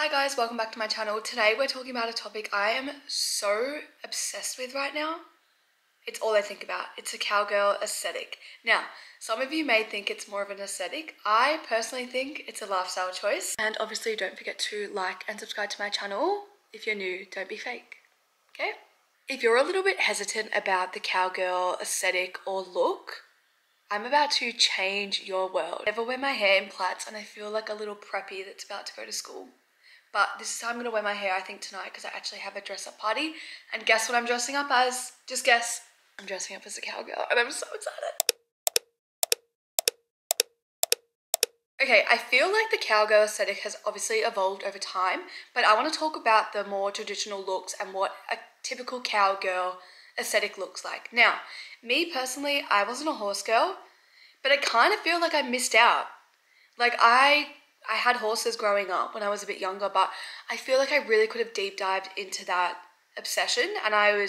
Hi guys, welcome back to my channel. Today we're talking about a topic I am so obsessed with right now. It's all I think about. It's a cowgirl aesthetic. Now, some of you may think it's more of an aesthetic. I personally think it's a lifestyle choice. And obviously don't forget to like and subscribe to my channel. If you're new, don't be fake, okay? If you're a little bit hesitant about the cowgirl aesthetic or look, I'm about to change your world. I never wear my hair in plaits and I feel like a little preppy that's about to go to school. But this is how I'm going to wear my hair, I think, tonight, because I actually have a dress-up party. And guess what I'm dressing up as? Just guess. I'm dressing up as a cowgirl, and I'm so excited. Okay, I feel like the cowgirl aesthetic has obviously evolved over time, but I want to talk about the more traditional looks and what a typical cowgirl aesthetic looks like. Now, me personally, I wasn't a horse girl, but I kind of feel like I missed out. Like, I had horses growing up when I was a bit younger, but I feel like I really could have deep dived into that obsession, and I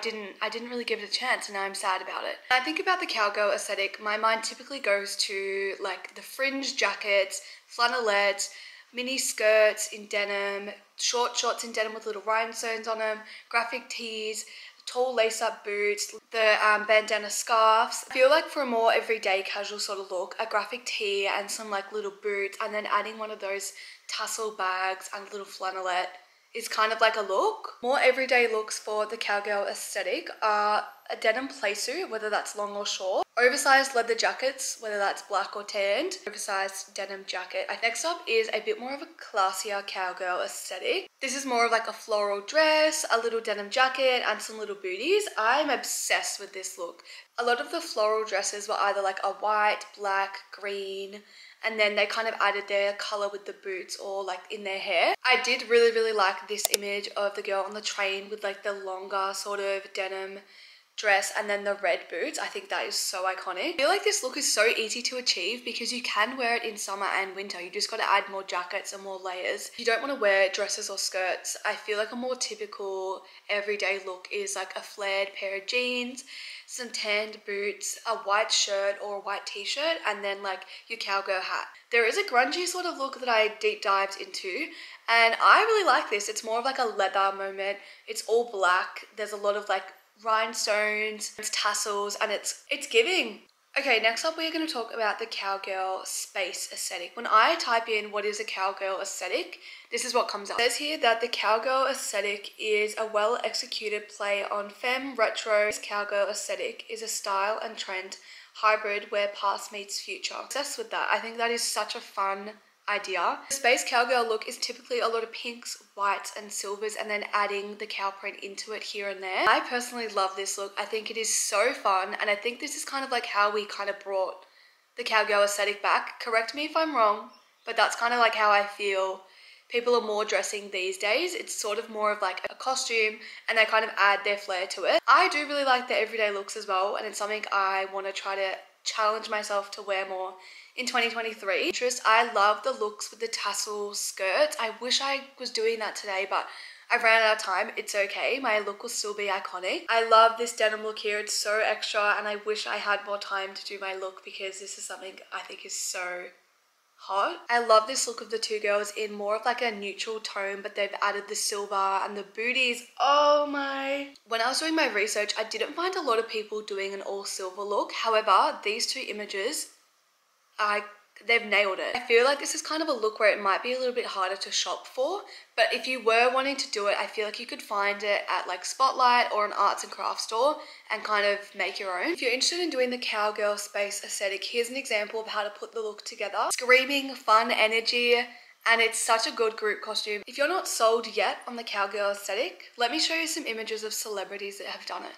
didn't really give it a chance, and now I'm sad about it. When I think about the cowgirl aesthetic, my mind typically goes to like the fringe jackets, flannelettes, mini skirts in denim, short shorts in denim with little rhinestones on them, graphic tees, tall lace-up boots, the bandana scarves. I feel like for a more everyday casual sort of look, a graphic tee and some like little boots and then adding one of those tassel bags and a little flannelette is kind of like a look. More everyday looks for the cowgirl aesthetic are a denim playsuit, whether that's long or short, oversized leather jackets, whether that's black or tanned, oversized denim jacket. Next up is a bit more of a classier cowgirl aesthetic. This is more of like a floral dress, a little denim jacket, and some little booties. I'm obsessed with this look. A lot of the floral dresses were either like a white, black, green, and then they kind of added their color with the boots or like in their hair. I did really like this image of the girl on the train with like the longer sort of denim dress and then the red boots. I think that is so iconic. I feel like this look is so easy to achieve because you can wear it in summer and winter. You just got to add more jackets and more layers. If you don't want to wear dresses or skirts, I feel like a more typical everyday look is like a flared pair of jeans, some tanned boots, a white shirt or a white t-shirt, and then like your cowgirl hat. There is a grungy sort of look that I deep dived into, and I really like this. It's more of like a leather moment. It's all black. There's a lot of like rhinestones, tassels, and it's giving. Okay, next up we're going to talk about the cowgirl space aesthetic. When I type in what is a cowgirl aesthetic, this is what comes up. It says here that the cowgirl aesthetic is a well-executed play on femme retro. This cowgirl aesthetic is a style and trend hybrid where past meets future. I'm obsessed with that. I think that is such a fun idea. The space cowgirl look is typically a lot of pinks, whites, and silvers, and then adding the cow print into it here and there. I personally love this look. I think it is so fun, and I think this is kind of like how we kind of brought the cowgirl aesthetic back. Correct me if I'm wrong, but that's kind of like how I feel people are more dressing these days. It's sort of more of like a costume and they kind of add their flair to it. I do really like the everyday looks as well, and it's something I want to try to challenge myself to wear more in 2023. I love the looks with the tassel skirts. I wish I was doing that today, but I ran out of time. It's okay. My look will still be iconic. I love this denim look here. It's so extra, and I wish I had more time to do my look because this is something I think is so hot. I love this look of the two girls in more of like a neutral tone, but they've added the silver and the booties. Oh my. When I was doing my research, I didn't find a lot of people doing an all silver look. However, these two images, they've nailed it. I feel like this is kind of a look where it might be a little bit harder to shop for, but if you were wanting to do it, I feel like you could find it at like Spotlight or an arts and crafts store and kind of make your own. If you're interested in doing the cowgirl space aesthetic, here's an example of how to put the look together. Screaming, fun energy, and it's such a good group costume. If you're not sold yet on the cowgirl aesthetic, let me show you some images of celebrities that have done it,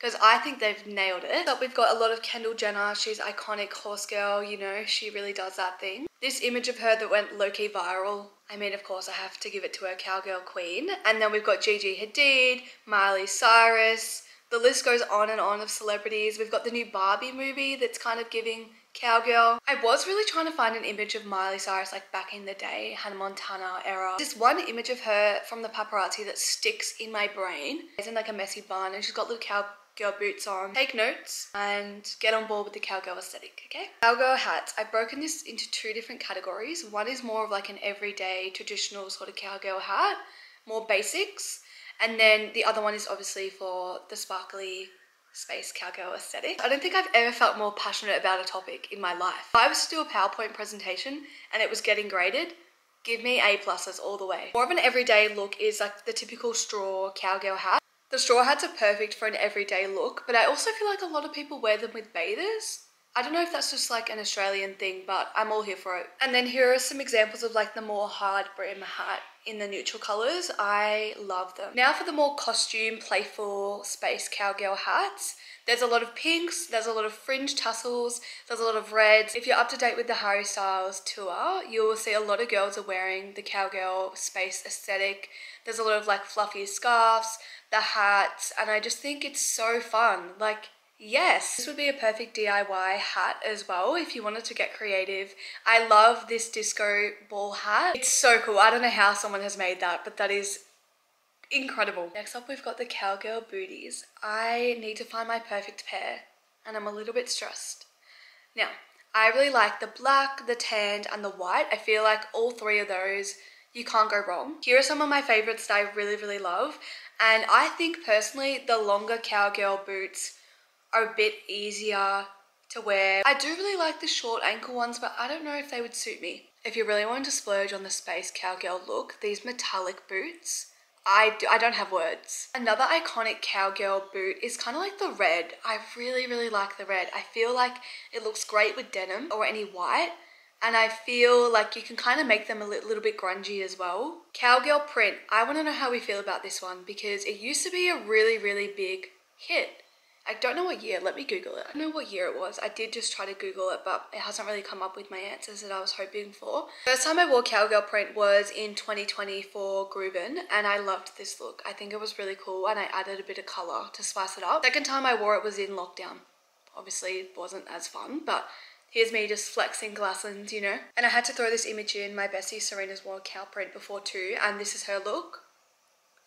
because I think they've nailed it. But we've got a lot of Kendall Jenner. She's iconic horse girl, you know, she really does that thing. This image of her that went low-key viral, I mean, of course I have to give it to her, cowgirl queen. And then we've got Gigi Hadid, Miley Cyrus. The list goes on and on of celebrities. We've got the new Barbie movie that's kind of giving cowgirl. I was really trying to find an image of Miley Cyrus like back in the day, Hannah Montana era. This one image of her from the paparazzi that sticks in my brain. It's in like a messy bun and she's got little cow girl boots on. Take notes and get on board with the cowgirl aesthetic, okay? Cowgirl hats. I've broken this into two different categories. One is more of like an everyday traditional sort of cowgirl hat, more basics. And then the other one is obviously for the sparkly space cowgirl aesthetic. I don't think I've ever felt more passionate about a topic in my life. If I was to do a PowerPoint presentation and it was getting graded, give me A+ all the way. More of an everyday look is like the typical straw cowgirl hat. The straw hats are perfect for an everyday look, but I also feel like a lot of people wear them with bathers. I don't know if that's just like an Australian thing, but I'm all here for it. And then here are some examples of like the more hard brim hat in the neutral colors. I love them. Now for the more costume, playful space cowgirl hats. There's a lot of pinks, there's a lot of fringe tassels, there's a lot of reds. If you're up to date with the Harry Styles tour, you will see a lot of girls are wearing the cowgirl space aesthetic. There's a lot of like fluffy scarves, the hats, and I just think it's so fun. Like, yes, this would be a perfect DIY hat as well if you wanted to get creative. I love this disco ball hat. It's so cool. I don't know how someone has made that, but that is incredible. Next up, we've got the cowgirl booties. I need to find my perfect pair, and I'm a little bit stressed. Now, I really like the black, the tanned, and the white. I feel like all three of those, you can't go wrong. Here are some of my favorites that I really, really love. And I think personally, the longer cowgirl boots are a bit easier to wear. I do really like the short ankle ones, but I don't know if they would suit me. If you're really wanting to splurge on the space cowgirl look, these metallic boots, I don't have words. Another iconic cowgirl boot is kind of like the red. I really, really like the red. I feel like it looks great with denim or any white, and I feel like you can kind of make them a little bit grungy as well. Cowgirl print. I want to know how we feel about this one because it used to be a really, really big hit. I don't know what year, let me Google it. I don't know what year it was. I did just try to Google it, but it hasn't really come up with my answers that I was hoping for. First time I wore cowgirl print was in 2020 for Groovin', and I loved this look. I think it was really cool, and I added a bit of color to spice it up. Second time I wore it was in lockdown. Obviously, it wasn't as fun, but here's me just flexing glasslands, you know? And I had to throw this image in. My bestie Serena's wore cow print before too, and this is her look.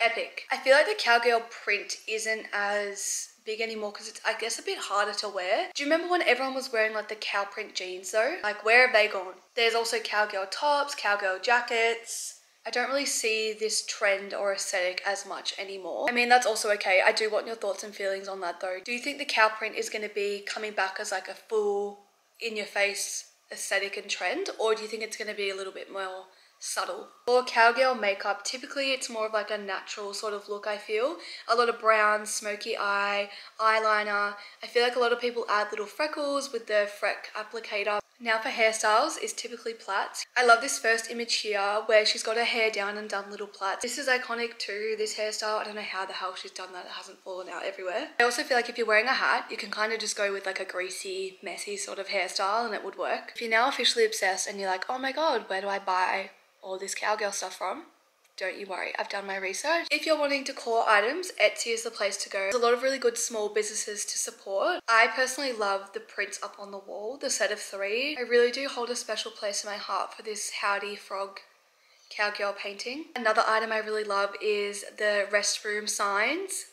Epic. I feel like the cowgirl print isn't as big anymore because it's, I guess, a bit harder to wear. Do you remember when everyone was wearing like the cow print jeans though? Like, where have they gone? There's also cowgirl tops, cowgirl jackets. I don't really see this trend or aesthetic as much anymore. I mean, that's also okay. I do want your thoughts and feelings on that though. Do you think the cow print is going to be coming back as like a full in-your-face aesthetic and trend, or do you think it's going to be a little bit more subtle? For cowgirl makeup, typically it's more of like a natural sort of look, I feel. A lot of brown, smoky eye, eyeliner. I feel like a lot of people add little freckles with the freck applicator. Now for hairstyles is typically plaits. I love this first image here where she's got her hair down and done little plaits. This is iconic too, this hairstyle. I don't know how the hell she's done that. It hasn't fallen out everywhere. I also feel like if you're wearing a hat, you can kind of just go with like a greasy, messy sort of hairstyle and it would work. If you're now officially obsessed and you're like, oh my God, where do I buy all this cowgirl stuff from? Don't you worry, I've done my research. If you're wanting to core items, Etsy is the place to go. There's a lot of really good small businesses to support. I personally love the prints up on the wall, the set of three. I really do hold a special place in my heart for this Howdy Frog cowgirl painting. Another item I really love is the restroom signs.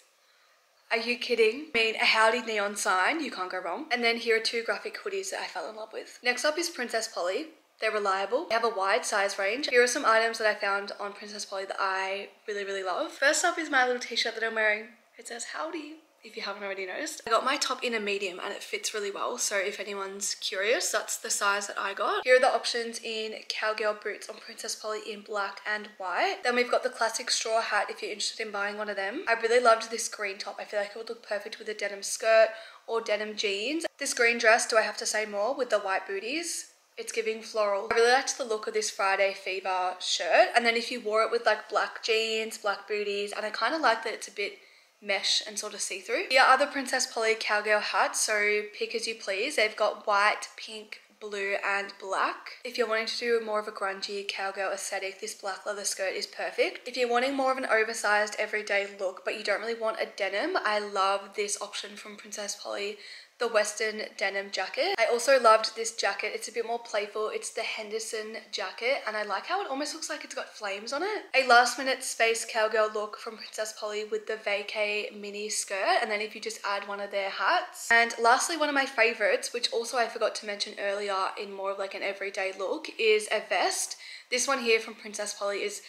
Are you kidding? I mean, a Howdy neon sign, you can't go wrong. And then here are two graphic hoodies that I fell in love with. Next up is Princess Polly. They're reliable. They have a wide size range. Here are some items that I found on Princess Polly that I really, really love. First up is my little t-shirt that I'm wearing. It says Howdy, if you haven't already noticed. I got my top in a medium and it fits really well. So if anyone's curious, that's the size that I got. Here are the options in cowgirl boots on Princess Polly in black and white. Then we've got the classic straw hat if you're interested in buying one of them. I really loved this green top. I feel like it would look perfect with a denim skirt or denim jeans. This green dress, do I have to say more, with the white booties? It's giving floral. I really liked the look of this Friday Fever shirt. And then if you wore it with like black jeans, black booties, and I kind of like that it's a bit mesh and sort of see-through. Here are the Princess Polly cowgirl hats, so pick as you please. They've got white, pink, blue, and black. If you're wanting to do more of a grungy cowgirl aesthetic, this black leather skirt is perfect. If you're wanting more of an oversized everyday look, but you don't really want a denim, I love this option from Princess Polly. the western denim jacket. I also loved this jacket. It's a bit more playful. It's the Henderson jacket, and I like how it almost looks like it's got flames on it. A last minute space cowgirl look from Princess Polly with the vacay mini skirt, and then if you just add one of their hats. And lastly, one of my favorites, which also I forgot to mention earlier in more of like an everyday look, is a vest. This one here from Princess Polly is,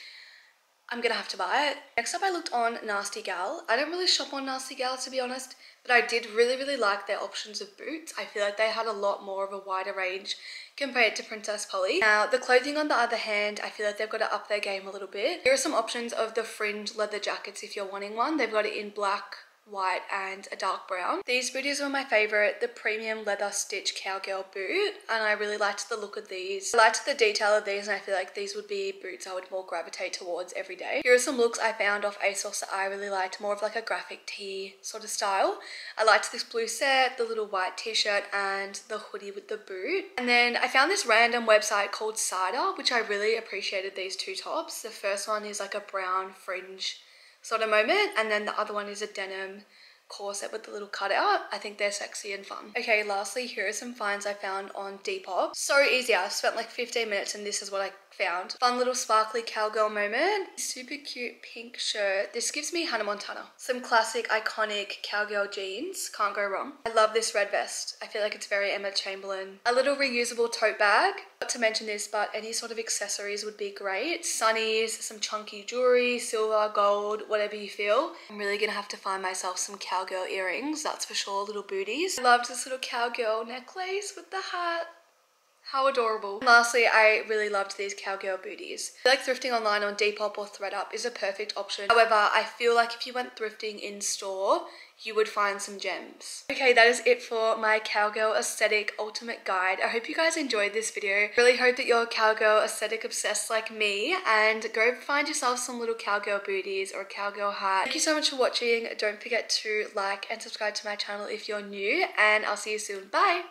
I'm gonna have to buy it. Next up, I looked on Nasty Gal. I don't really shop on Nasty Gal, to be honest, but I did really like their options of boots. I feel like they had a lot more of a wider range compared to Princess Polly. Now, the clothing on the other hand, I feel like they've got to up their game a little bit. Here are some options of the fringe leather jackets if you're wanting one. They've got it in black, white and a dark brown. These booties were my favorite, the premium leather stitch cowgirl boot, and I really liked the look of these. I liked the detail of these, and I feel like these would be boots I would more gravitate towards every day. Here are some looks I found off ASOS that I really liked, more of like a graphic tee sort of style. I liked this blue set, the little white t-shirt and the hoodie with the boot. And then I found this random website called Cider, which I really appreciated these two tops. The first one is like a brown fringe sort of moment, and then the other one is a denim corset with the little cutout. I think they're sexy and fun. Okay, lastly, here are some finds I found on Depop. So easy, I've spent like 15 minutes and this is what I found. Fun little sparkly cowgirl moment. Super cute pink shirt. This gives me Hannah Montana. Some classic iconic cowgirl jeans. Can't go wrong. I love this red vest. I feel like it's very Emma Chamberlain. A little reusable tote bag. Not to mention this, but any sort of accessories would be great. Sunnies, some chunky jewelry, silver, gold, whatever you feel. I'm really gonna have to find myself some cowgirl earrings, that's for sure. Little booties. I loved this little cowgirl necklace with the hat. How adorable. And lastly, I really loved these cowgirl booties. I feel like thrifting online on Depop or ThreadUp is a perfect option. However, I feel like if you went thrifting in store, you would find some gems. Okay, that is it for my cowgirl aesthetic ultimate guide. I hope you guys enjoyed this video. Really hope that you're cowgirl aesthetic obsessed like me, and go find yourself some little cowgirl booties or a cowgirl hat. Thank you so much for watching. Don't forget to like and subscribe to my channel if you're new, and I'll see you soon. Bye!